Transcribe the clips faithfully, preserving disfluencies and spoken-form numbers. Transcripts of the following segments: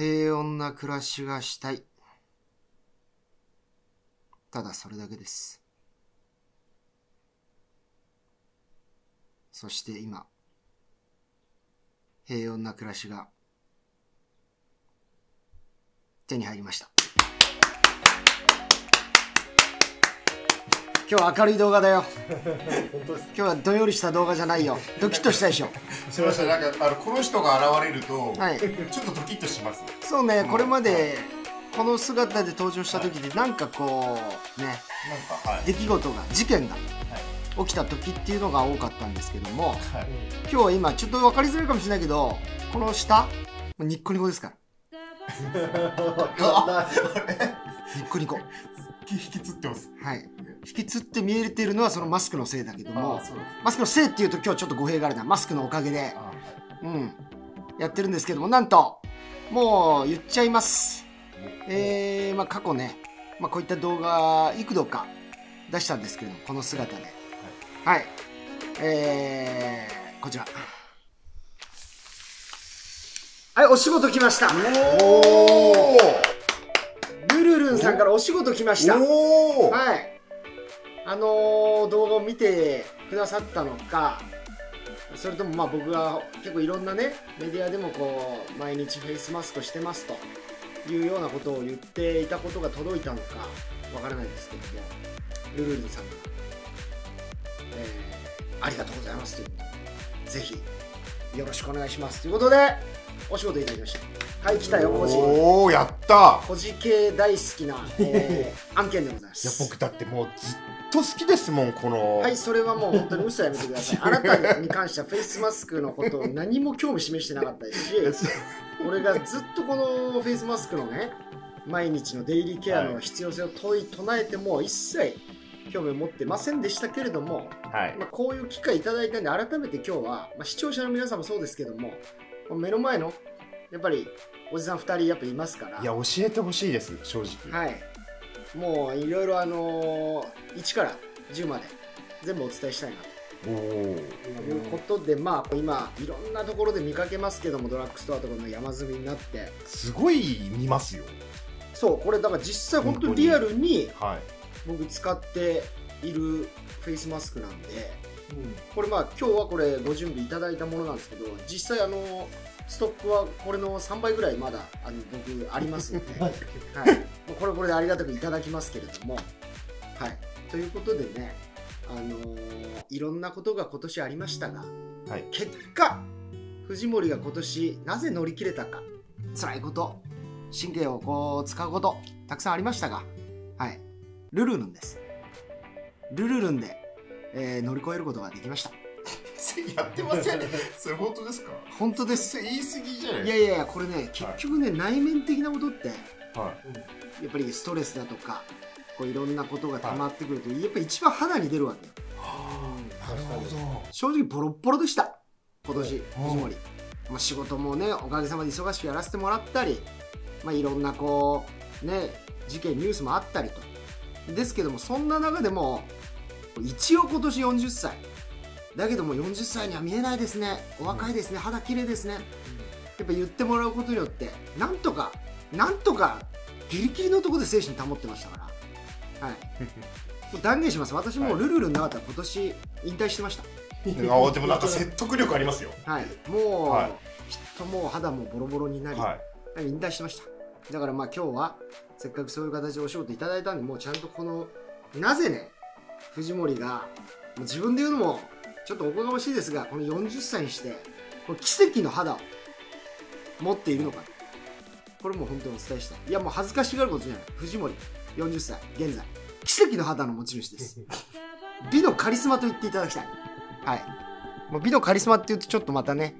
平穏な暮らしがしたい。ただそれだけです。そして今、平穏な暮らしが手に入りました。今日は明るい動画だよ。本当ですか？今日はどんよりした動画じゃないよ。ドキッとしたでしょ。すみません、なんかあのこの人が現れると、はい、ちょっとドキッとします。そうね、うん、これまでこの姿で登場した時で、はい、なんかこうね、なんか、はい、出来事が事件が起きた時っていうのが多かったんですけども、はい、今日は今ちょっと分かりづらいかもしれないけど、この下ニッコニコですから。ニッコニコ。引きつってます。はい。引きつって見えてるのはそのマスクのせいだけども、マスクのせいっていうと今日はちょっと語弊があるな。マスクのおかげで、うん、やってるんですけども、なんともう言っちゃいます。えー、まあ過去ね、まあこういった動画幾度か出したんですけれども、この姿で、はい、えー、こちら、はい、お仕事来ました。おー。ルルンさんからお仕事来ました。はい。あのー、動画を見てくださったのか、それともまあ僕が結構いろんなねメディアでもこう毎日フェイスマスクしてますというようなことを言っていたことが届いたのかわからないですけども、ルルンさんが、えー、ありがとうございますということで、ぜひよろしくお願いしますということでお仕事いただきました。はい、来たよ、コジ。おお、やった。コジ系大好きな、えー、案件でございます。いや、僕だってもうずっと好きですもん、この。はい、それはもう本当に嘘やめてください。あなたに関してはフェイスマスクのことを何も興味示してなかったですし、俺がずっとこのフェイスマスクのね、毎日のデイリーケアの必要性を問い唱えても一切興味を持ってませんでしたけれども、はい、まあこういう機会いただいたんで、改めて今日は、まあ、視聴者の皆さんもそうですけども、目の前のやっぱりおじさんふたりやっぱいますから、いや教えてほしいです正直。はい、もういろいろあのー、いちからじゅうまで全部お伝えしたいなということで、まあ今いろんなところで見かけますけども、ドラッグストアとかの山積みになってすごい見ますよ。そうこれだから実際本当にリアルに僕使っているフェイスマスクなんで、うん、これまあ今日はこれご準備いただいたものなんですけど、実際あのーストックはこれのさんばいぐらいまだあの僕ありますので、はい、これこれでありがたくいただきますけれども、はい、ということでね、あのー、いろんなことが今年ありましたが、はい、結果藤森が今年なぜ乗り切れたか、辛いこと神経をこう使うことたくさんありましたが、はい、ルルルンです。ルルルンで、えー、乗り越えることができました。やってません。それ本当ですか？本当です。言い過ぎじゃない？いやいやいや、これね、結局ね、はい、内面的なことって、はい、やっぱりストレスだとか、こういろんなことが溜まってくると、はい、やっぱり一番肌に出るわけよ。はあ、なるほど。正直ボロッボロでした。今年藤森。まあ仕事もね、おかげさまで忙しくやらせてもらったり、まあいろんなこうね事件ニュースもあったりと。ですけども、そんな中でも一応今年よんじゅっさい。だけどもよんじゅっさいには見えないですね、お若いですね、肌綺麗ですね、やっぱ言ってもらうことによってなんとかなんとかギリギリのところで精神保ってましたから、はいもう断言します、私もルルルンなかったら今年引退してました。あでもなんか説得力ありますよ。はい、もう、はい、きっともう肌もボロボロになり、はい、引退してました。だからまあ今日はせっかくそういう形でお仕事いただいたんで、もうちゃんとこのなぜね藤森がもう自分で言うのもちょっとおこがましいですが、このよんじゅっさいにしてこの奇跡の肌を持っているのか、これもう本当にお伝えしたい。いやもう恥ずかしがることじゃない。藤森よんじゅっさい現在奇跡の肌の持ち主です。美のカリスマと言っていただきたい。はい、もう美のカリスマっていうとちょっとまたね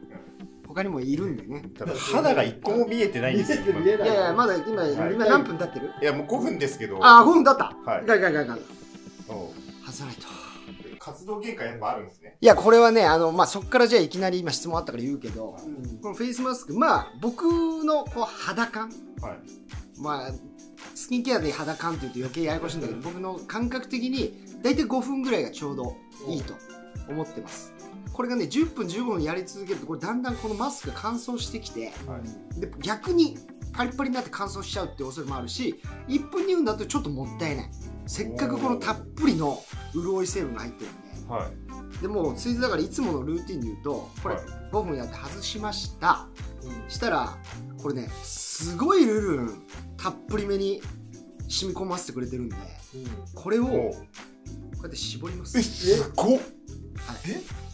他にもいるんでね、肌が一個も見えてないんですよ。いやいやまだ今今何分経ってる？いやもうごふんですけど。ああごふん経った。はい、ガイガイガイガイ外さないと活動限界やっぱあるんですね。いやこれはね、あの、まあ、そこからじゃあいきなり今質問あったから言うけど、うん、このフェイスマスク、まあ僕のこう肌感、はい、まあスキンケアで肌感っていうと余計ややこしいんだけど、僕の感覚的に大体ごふんぐらいがちょうどいいと思ってます。これがねじゅっぷんじゅうごふんやり続けると、これだんだんこのマスクが乾燥してきて、はい、で逆にパリパリになって乾燥しちゃうって恐れもあるし、いっぷんにふんだとちょっともったいない。せっかくこのたっぷりの潤い成分が入ってるんで、はい、でもうついでだからいつものルーティンで言うとこれごふんやって外しました、うん、したらこれねすごいルルンたっぷりめに染み込ませてくれてるんで、うん、これをこうやって絞ります。えすごっ、はい、え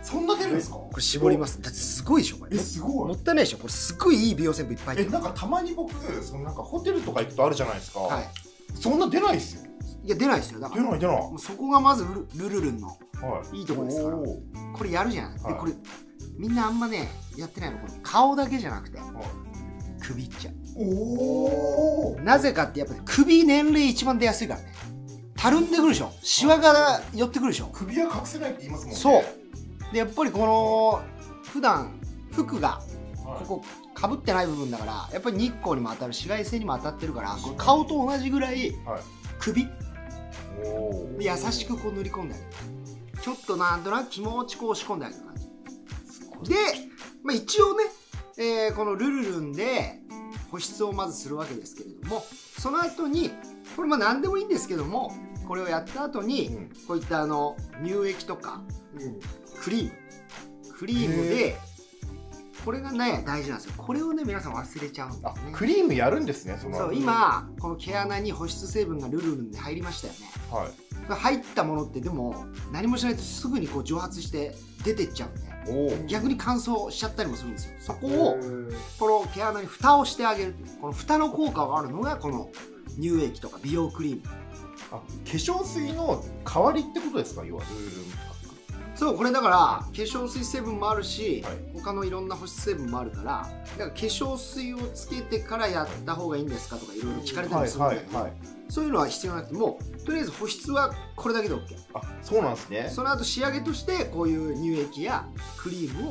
そんな出るんですか？これ絞ります。だってすごいでしょこれ。えすごい。もったいないでしょこれ。すごいいい美容シャンプーいっぱい入ってる。えなんかたまに僕そのなんかホテルとか行くとあるじゃないですか。はい。そんな出ないっすよ。いや出ないっすよ。だから出ない出ない。そこがまずルルルンのいいところですから。これやるじゃない。でこれみんなあんまねやってないの。これ顔だけじゃなくて首いっちゃう。おお。なぜかってやっぱり首年齢一番出やすいからね。たるんでくるでしょ。シワが寄ってくるでしょ。首は隠せないって言いますもんね。そう。でやっぱりこの普段服がここかぶってない部分だからやっぱり日光にも当たる紫外線にも当たってるから顔と同じぐらい首、はい、優しくこう塗り込んであげる。ちょっとなんとなく気持ちこう押し込んであげる感じで、まあ、一応ね、えー、このルルルンで保湿をまずするわけですけれども、その後にこれまあ何でもいいんですけどもこれをやった後にこういったあの乳液とか、うんクリームクリームでこれがね大事なんですよ。これをね皆さん忘れちゃうんですね。クリームやるんですね。そのそう今この毛穴に保湿成分がルルルンで入りましたよね、はい、入ったものってでも何もしないとすぐにこう蒸発して出てっちゃうんで逆に乾燥しちゃったりもするんですよ。そこをこの毛穴に蓋をしてあげる。この蓋の効果があるのがこの乳液とか美容クリーム。あ、化粧水の代わりってことですか？要はルルルン。そうこれだから化粧水成分もあるし、はい、他のいろんな保湿成分もあるからだから化粧水をつけてからやった方がいいんですかとかいろいろ聞かれたりするんだけどそういうのは必要なくてもとりあえず保湿はこれだけで オーケー。 あそうなんですね。その後仕上げとしてこういう乳液やクリームを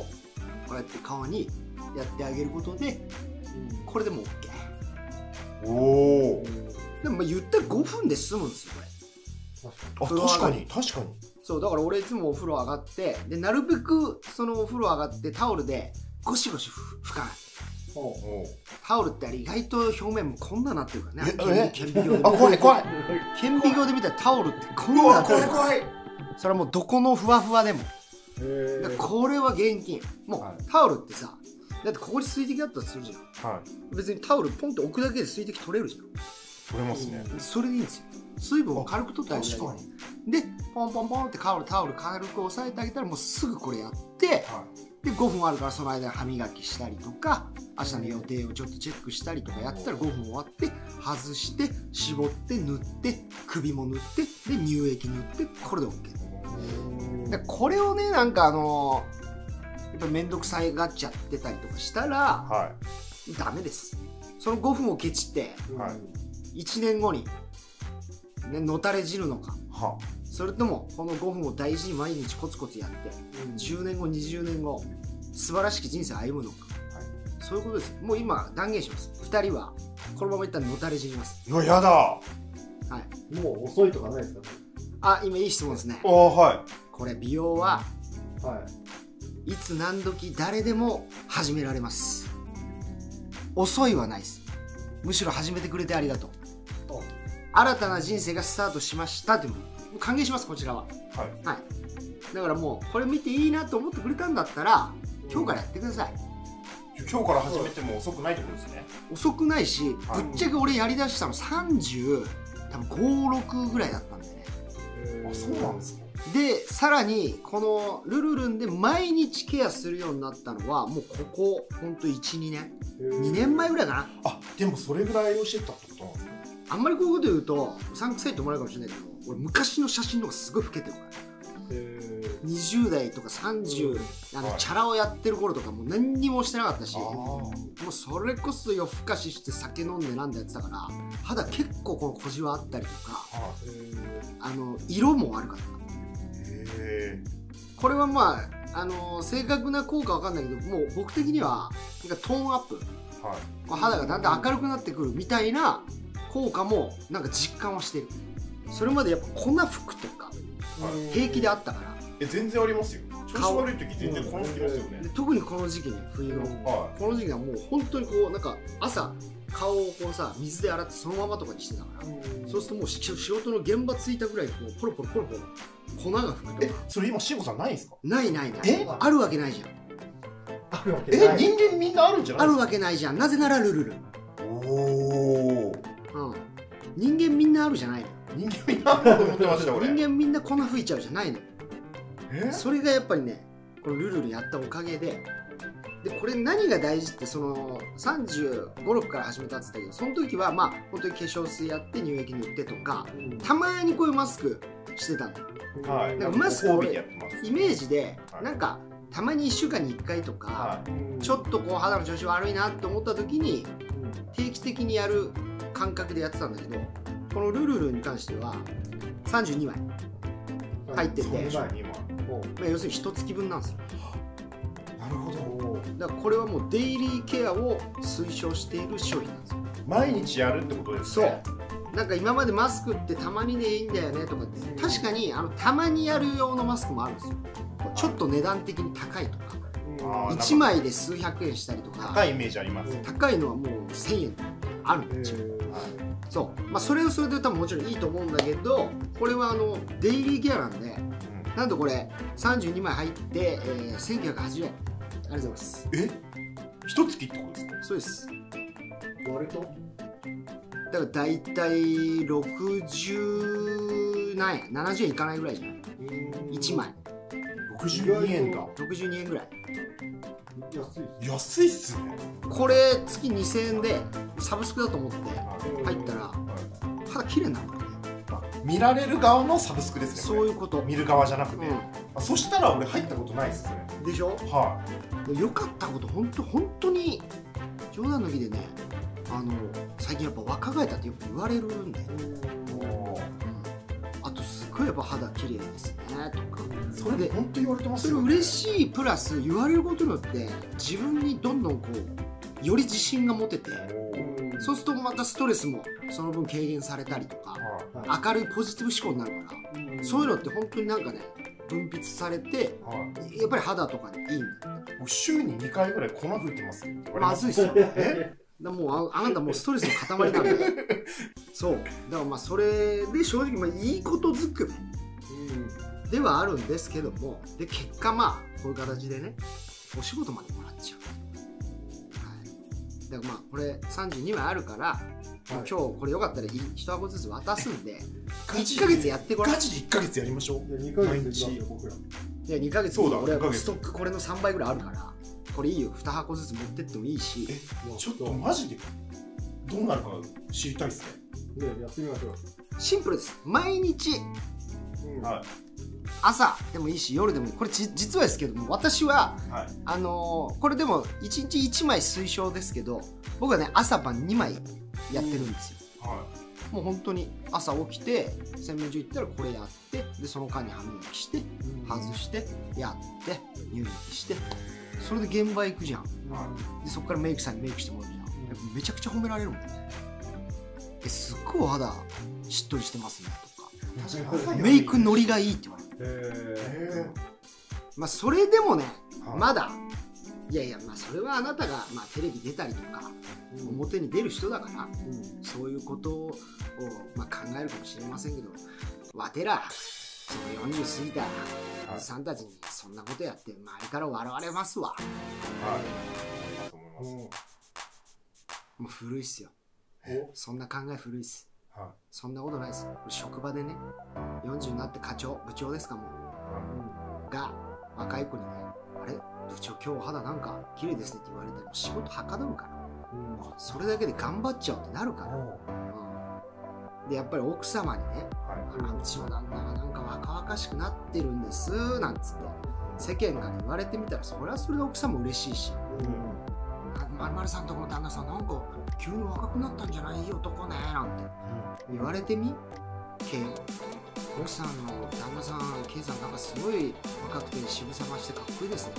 こうやって顔にやってあげることで、うん、これでも オーケー。 おおでもまあ言ったらごふんで済むんですよこれ。あ確かに確かに。そうだから俺いつもお風呂上がってでなるべくそのお風呂上がってタオルでゴシゴシ拭かない。タオルってあれ意外と表面もこんななってるからね。顕微鏡で怖い怖い。顕微鏡で見たらタオルってこんななってるから怖い怖い。それはもうどこのふわふわでもこれは厳禁。もうタオルってさだってここに水滴あったとするじゃん、はい、別にタオルポンと置くだけで水滴取れるじゃん。取れますね。それでいいんですよ。水分を軽く取ってあげる。でポンポンポンってタオルタオル軽く押さえてあげたらもうすぐこれやって、はい、でごふんあるからその間歯磨きしたりとか明日の予定をちょっとチェックしたりとかやってたらごふん終わって外して絞って塗って首も塗ってで乳液塗ってこれで オーケー。 でこれをねなんかあのやっぱ面倒くさいがっちゃってたりとかしたら、はい、ダメです。そのごふんをケチって、はい、いちねんごにね、のたれ汁のか、はあ、それともこのごふんを大事に毎日コツコツやって、うん、じゅうねんごにじゅうねんご素晴らしき人生を歩むのか、はい、そういうことです。もう今断言します。ふたりはこのままいったらのたれ汁ます。いややだ、はい、もう遅いとかないですか？あ今いい質問ですね。あ、はい、これ美容は、はい、いつ何時誰でも始められます。遅いはないです。むしろ始めてくれてありがとう。新たな人生がスタートしましたっても歓迎しますこちらは、はい、はい、だからもうこれ見ていいなと思ってくれたんだったら今日からやってください、うん、今日から始めても遅くないってことですね。遅くないしぶっちゃけ俺やりだしたのさんじゅう多分ごじゅうろくぐらいだったんでね。あそうなんですか。でさらにこのルルルンで毎日ケアするようになったのはもうここほんといちにねんにねんまえぐらいかな。あでもそれぐらいをしてたってことなんですね。あんまりこういうこと言うとうさんくさいって思われるかもしれないけど俺昔の写真の方がすごい老けてるからにじゅうだいとかさんじゅう、うん、あのチャラをやってる頃とかもう何にもしてなかったしもうそれこそ夜更かしして酒飲んでなんだやってたから肌結構この小じわあったりとかあの色も悪かった。これはまあ、あのー、正確な効果は分かんないけどもう僕的にはなんかトーンアップ、はい、こう肌がだんだん明るくなってくるみたいな効果もなんか実感はしてる。それまでやっぱ粉服とか平気であったから。え全然ありますよ。調子悪い時全然この時期ですよね。特にこの時期に冬の、はい、この時期はもう本当にこうなんか朝顔をこうさ水で洗ってそのままとかにしてたから、うん、そうするともう仕事の現場着いたぐらいこうポロポロポロポロ粉が吹くとか。え、それ今慎吾さんないんですか？ないないない。え、あるわけないじゃん。あるわけない。え、人間みんなあるんじゃない？あるわけないじゃん。なぜならルルル。おお。うん。人間みんなあるじゃないの。人間みんなあると思ってました俺。人間みんな粉吹いちゃうじゃないの。それがやっぱりね、このルルルやったおかげで、でこれ何が大事って、そのさんじゅうご、ろくから始めたって言ったけど、その時はまあ本当に化粧水やって乳液塗ってとか、うん、たまにこういうマスクしてたんだよ。はい、だからマスクをイメージでなんかたまにいっしゅうかんにいっかいとか、はい、ちょっとこう肌の調子悪いなって思った時に定期的にやる感覚でやってたんだけど、このルルルに関してはさんじゅうにまい入ってて、まあ要するにいっかげつぶんなんですよ。なるほど。だからこれはもうデイリーケアを推奨している商品なんですよ。毎日やるってことですね。そう。なんか今までマスクってたまにでいいんだよねとかって、確かにあのたまにやる用のマスクもあるんですよ。ちょっと値段的に高いとか、いちまいで数百円したりとか、高いイメージあります。高いのはもうせんえんあるんですよ。そう、まあ、それをそれで多分もちろんいいと思うんだけど、これはあのデイリーケアなんで、なんとこれさんじゅうにまい入って、えー、せんきゅうひゃくはちじゅうえん。ありがとうございます。えっ、いっかげつってことですか？そうです。割とだから大体ろくじゅうなんえん、ななじゅうえんいかないぐらいじゃない。いちまいろくじゅうにえんだ。ろくじゅうにえんぐらい。安いっすね。これ月にせんえんでサブスクだと思って入ったら肌綺麗になるからね。見られる側のサブスクですね。そういうこと。見る側じゃなくて、うん、そしたら俺入ったことないっすね。でしょ。はい。よかったこと、本当本当に冗談抜きでね、あの最近やっぱ若返ったってよく言われるんで、あとすごいやっぱ肌綺麗ですねとか、それで本当言われてますよね。それ嬉しいプラス、言われることによって自分にどんどんこうより自信が持てて、そうするとまたストレスもその分軽減されたりとか、明るいポジティブ思考になるから、そういうのって本当になんかね分泌されて、やっぱり肌とかにいいんだよ。週ににかいぐらい粉吹いてますよ。まずいっすよね。もうあなたもうストレスの塊なんだよ。そうだからまあそれで正直まあいいことづくめではあるんですけども、で結果まあこういう形でねお仕事までもらっちゃう、はい、だからまあこれさんじゅうにまいあるから、はい、今日これよかったら一箱ずつ渡すんでいっかげつやってごらん。ガチでいっかげつやりましょう。にかげつで僕らいやにかげつで俺はストックこれのさんばいぐらいあるから、これいいよ。にはこずつ持ってってもいいし。ちょっとマジでどうなるか知りたいっすね。やってみましょう。シンプルです。毎日、うん、朝でもいいし夜でもいい。これじ実はですけども、私は、はい、あのー、これでもいちにちいちまい推奨ですけど、僕はね朝晩にまいやってるんですよ。うん、はい、もう本当に朝起きて洗面所行ったらこれやって、でその間に歯磨きして外してやって入浴して。それで現場行くじゃん、はい、でそこからメイクさんにメイクしてもらうじゃん、うん、めちゃくちゃ褒められるもんね。え、すっごいお肌しっとりしてますねとか、メイクノリがいいって言われる。まあそれでもね、はい、まだいやいや、まあそれはあなたがまあテレビ出たりとか、うん、表に出る人だから、うん、そういうことをまあ考えるかもしれませんけど、わてらそのよんじゅう過ぎたおじさんたちにそんなことやって周りから笑われますわ。はい、もう古いっすよ。そんな考え古いっす。はい、そんなことないっす。職場でね、よんじゅうになって課長部長ですかもう、うん、が若い子にね、あれ部長今日お肌なんか綺麗ですねって言われたら仕事はかどるから、うん、それだけで頑張っちゃうってなるから。うん、でやっぱり奥様にね、あ、うちの旦那がなんか若々しくなってるんですなんつって世間から言われてみたら、それはそれで奥さんも嬉しいし、まるまるさんとこの旦那さんなんか急に若くなったんじゃないよ男ねなんて言われてみ、け奥さんの旦那さんけいさんなんかすごい若くて渋さましてかっこいいですね。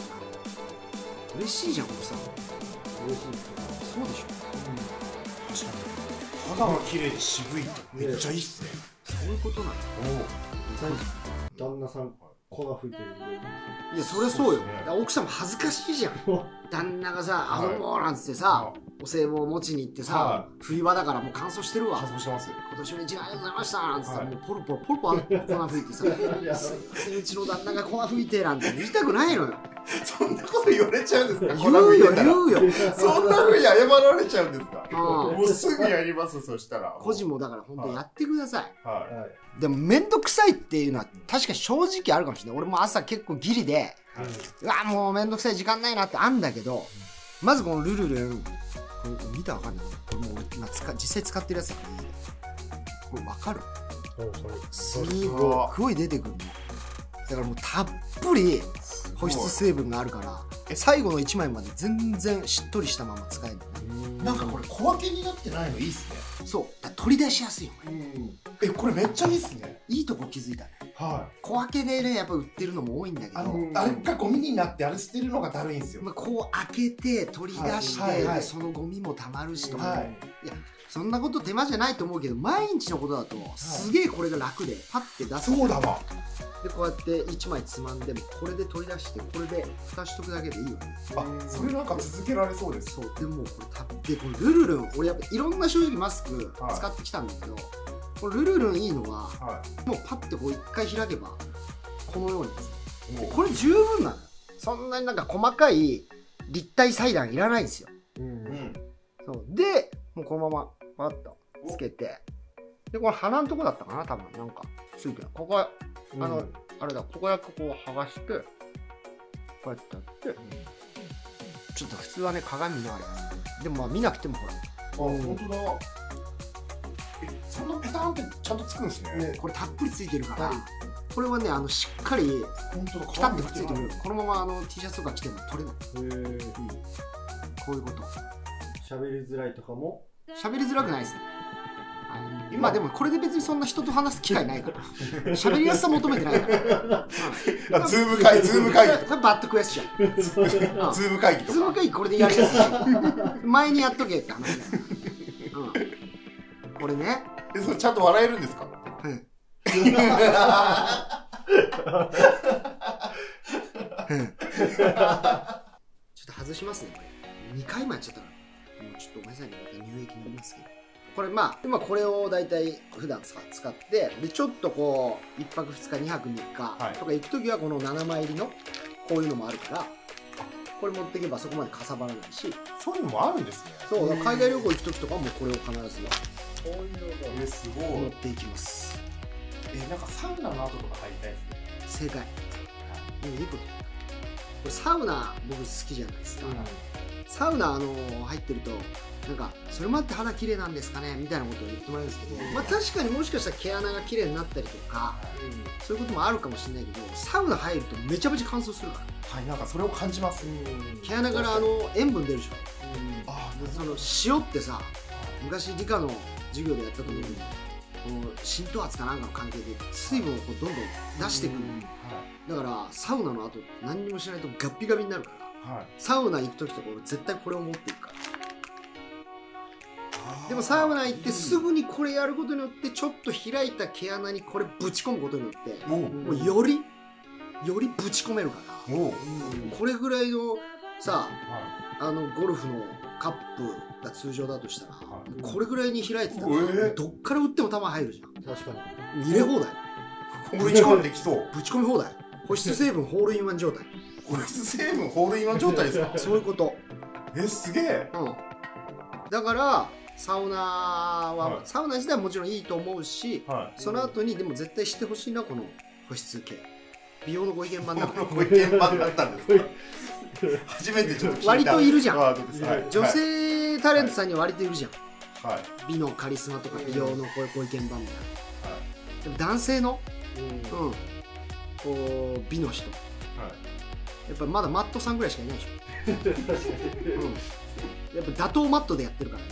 嬉しいじゃん奥さん。嬉しい。そうでしょ。うん、確かに肌が綺麗で渋いってめっちゃいいっすね。そういうことなの。旦那さん、粉吹いてる。いやそれそうよ。奥さんも恥ずかしいじゃん。旦那がさ、あのもうなんつってさ、お歳暮を持ちに行ってさ、冬場だからもう乾燥してるわ。乾燥してますよ。今年のいちねんありがとうございましたなんつってもうポロポロポロポロ粉吹いてさ、すいませんうちの旦那が粉吹いてなんて言いたくないのよ。そんなこと言われちゃうんですか？言うよ言うよ。そんなふうに謝られちゃうんですか？もうすぐやります。そしたら個人もだから本当やってください。でも面倒くさいっていうのは確かに正直あるかもしれない。俺も朝結構ギリで、うわもう面倒くさい時間ないなってあんだけど、まずこのルルルンこれ見たら分かんない。これもう俺今実際使ってるやつだからこれ分かる？すごい出てくる。だからもうたっぷり保湿成分があるから最後のいちまいまで全然しっとりしたまま使える。なんかこれ小分けになってないのいいっすね。そう取り出しやすいよ。えこれめっちゃいいっすね。いいとこ気づいたね。小分けでねやっぱ売ってるのも多いんだけど、あれがゴミになってあれ捨てるのがだるいんですよ。こう開けて取り出してそのゴミもたまるしとか、いやそんなこと手間じゃないと思うけど毎日のことだとすげえこれが楽でパッて出す。そうだわ。でこうやっていちまいつまんでもこれで取り出してこれで蓋しとくだけでいいよね。あそれなんか続けられそうです。そうでもこれたってこのルルルン俺やっぱいろんな正直マスク使ってきたんだけど、はい、このルルルンいいのは、はい、もうパッてこういっかい開けばこのようにですこれ十分なの。そんなになんか細かい立体裁断いらないんですよ。うん、うん、そうでもうこのままパッとつけてでこの鼻のとこだったかな多分なんかついてるここはあの、うん、あれだここだけこう剥がしてこうやってやって、うん、ちょっと普通はね鏡のあれでもまあ見なくてもほらあ本当だ。えそんなペタンってちゃんとつくんですね。ねこれたっぷりついてるから、はい、これはねあのしっかりピタッとくっついてくる。このままあの T シャツとか着ても取れない。へえこういうこと。喋りづらいとかも喋りづらくないですね。まあでもこれで別にそんな人と話す機会ないから喋りやすさ求めてないから。ズーム会ズーム会議バッドクエスチョンズーム会議ズーム会議これでやりやすい前にやっとけって話だよ。これねちゃんと笑えるんですか？うんちょっと外しますね。これにかいまえやっちゃったからもうちょっとごめんなさいね。また乳液になりますけどこれまあ今これを大体普段使ってでちょっとこういっぱくふつかにはくみっかとか行く時はこのななまい入りのこういうのもあるからこれ持っていけばそこまでかさばらないし。そういうのもあるんですね。そう海外旅行行く時とかもこれを必ずは持っていきます。えなんかサウナの後とか入りたいですね。正解。いいこと。これサウナ僕好きじゃないですか。サウナあの入ってるとなんかそれもあって肌綺麗なんですかねみたいなことを言ってもらうんですけど、まあ、確かにもしかしたら毛穴が綺麗になったりとか、うん、そういうこともあるかもしれないけどサウナ入るとめちゃめちゃ乾燥するから。はいなんかそれを感じます。毛穴からあの塩分出るでしょ。あその塩ってさ昔理科の授業でやった時に、うん、この浸透圧かなんかの関係で水分をこうどんどん出してくる、うん、だからサウナの後何にもしないとガッピガピになるから、はい、サウナ行く時とか俺絶対これを持っていくから。でもサウナ行ってすぐにこれやることによってちょっと開いた毛穴にこれぶち込むことによってもうよりよりぶち込めるからこれぐらいのさあのゴルフのカップが通常だとしたらこれぐらいに開いてたらどっから打っても球入るじゃん。確かに入れ放題ぶち込んできそうぶち込み放題保湿成分ホールインワン状態。保湿成分ホールインワン状態ですか？そういうこと。えすげえ。だからサウナはサウナ自体はもちろんいいと思うしその後にでも絶対してほしいなこの保湿系美容のご意見番だからご意見番だったんですか？初めてちょっと聞いた。割といるじゃん女性タレントさんには割といるじゃん美のカリスマとか美容のご意見番みたいな。でも男性の美の人やっぱまだマットさんぐらいしかいないでしょ。やっぱ打倒マットでやってるからね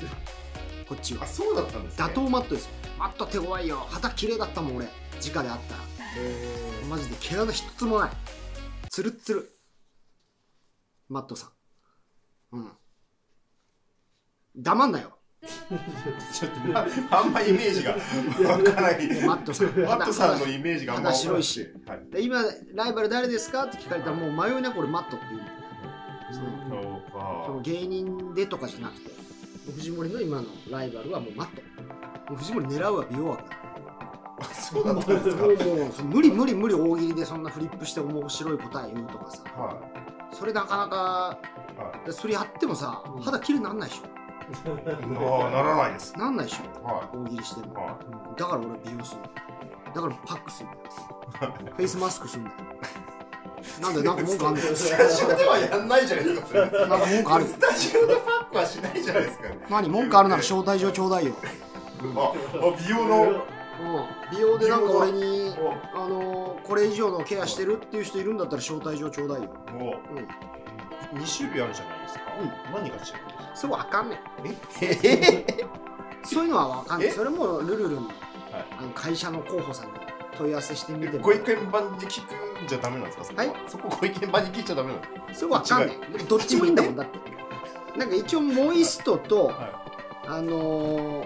こっちは。そうだったんですね。打倒マットですよ。マット手強いよ。肌綺麗だったもん俺直であったらマジで毛穴一つもないツルッツルマットさん。うん黙んなよちょっと、まあんまイメージが湧かない。マットさん、マットさんのイメージがあんま白いし、はい、で今ライバル誰ですかって聞かれたらもう迷いなく俺マットっていう、そうか、その芸人でとかじゃなくて藤森の今のライバルはもうマット、藤森狙うは美容枠だ。そうだったんですか。無理無理無理、大喜利でそんなフリップして面白い答え言うとかさ、はい、それなかなか、はい、それやってもさ肌きれいになんないでしょ。ああ、ならないです。なんないでしょ。はい、大喜利してる、はい、だから俺美容する。だからパックするんだよ。フェイスマスクするんだよ。なんでなんか文句あるんだよ。スタジオではやんないじゃないですか。なんか文句ある。スタジオでパックはしないじゃないですか。何文句あるなら招待状ちょうだいよ。あ、美容の。美容でなんか俺にあのこれ以上のケアしてるっていう人いるんだったら招待状ちょうだいよ。にしゅうびあるじゃないですか。何が違うんですか。それわかんねえ。そういうのはわかんない。それもルルルの会社の候補さんに問い合わせしてみても、ご意見番に聞くんじゃダメなんですか。そこご意見番に聞いちゃダメなの。それわかんねえ。どっちもいいんだもん。だってなんか一応モイストとあの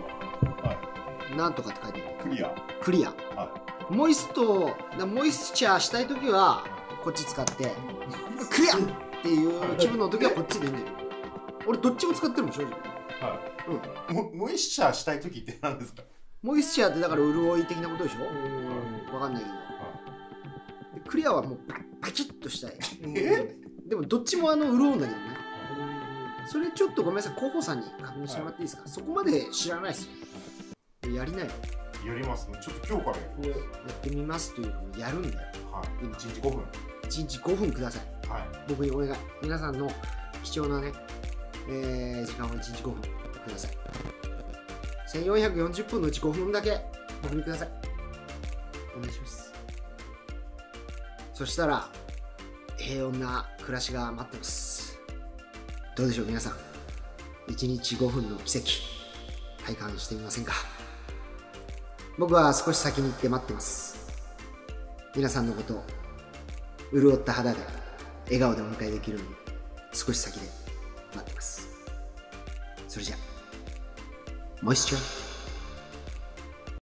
なんとかって書いてある。クリアクリアモイストモイスチャーしたい時はこっち使って、クリアっていう気分の時はこっちでいいんだよ。俺どっちも使ってるもん正直。はい。うん。モイスチャーしたい時って何ですか。モイスチャーってだから潤い的なことでしょ。わかんないけど。クリアはもうパチッとしたい。え？でもどっちもあの潤うんだけどね。それちょっとごめんなさい、候補さんに確認してもらっていいですか。そこまで知らないですよ。やりないよ。やりますね。ちょっと今日からやる。やってみますというのをやるんだよ。はい。いちにちごふん。いちにちごふんください。はい。僕にお願い。皆さんの貴重なね。えー、時間をいちにちごふんください。せんよんひゃくよんじゅっぷんのうちごふんだけ僕にください。お願いします。そしたら平穏な暮らしが待ってます。どうでしょう皆さん、いちにちごふんの奇跡体感してみませんか。僕は少し先に行って待ってます。皆さんのことを潤った肌で笑顔でお迎えできるように少し先で待ってます。それじゃモイスチャー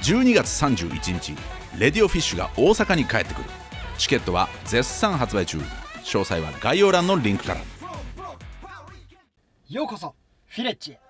じゅうにがつさんじゅういちにちレディオフィッシュが大阪に帰ってくる。チケットは絶賛発売中。詳細は概要欄のリンクから。ようこそフィレッジへ。